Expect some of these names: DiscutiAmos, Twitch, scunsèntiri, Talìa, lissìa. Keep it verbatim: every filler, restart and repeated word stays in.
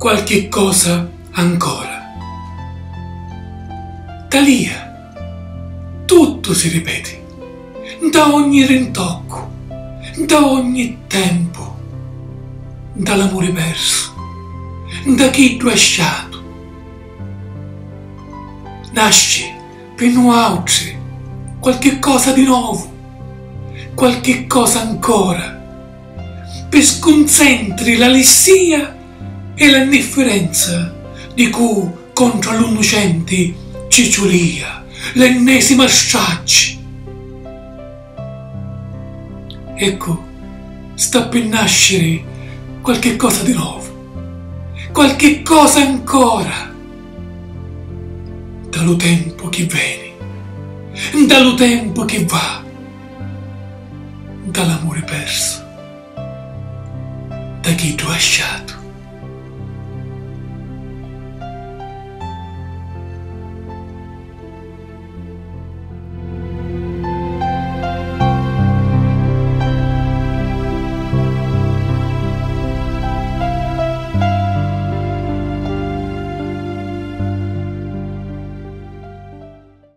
qualche cosa ancora. Talìa, tutto si ripete, da ogni rintocco, da ogni tempo, dall'amore perso, da chi lasciato. Nasce per noi altri qualche cosa di nuovo, qualche cosa ancora, per scunsèntiri la lissìa e l'indifferenza di cui contro l'innocente cicciulia, l'ennesima strage. Ecco, sta per nascere qualche cosa di nuovo, qualche cosa ancora, dallo tempo che viene, dallo tempo che va, dall'amore perso, da chi tu hai lasciato.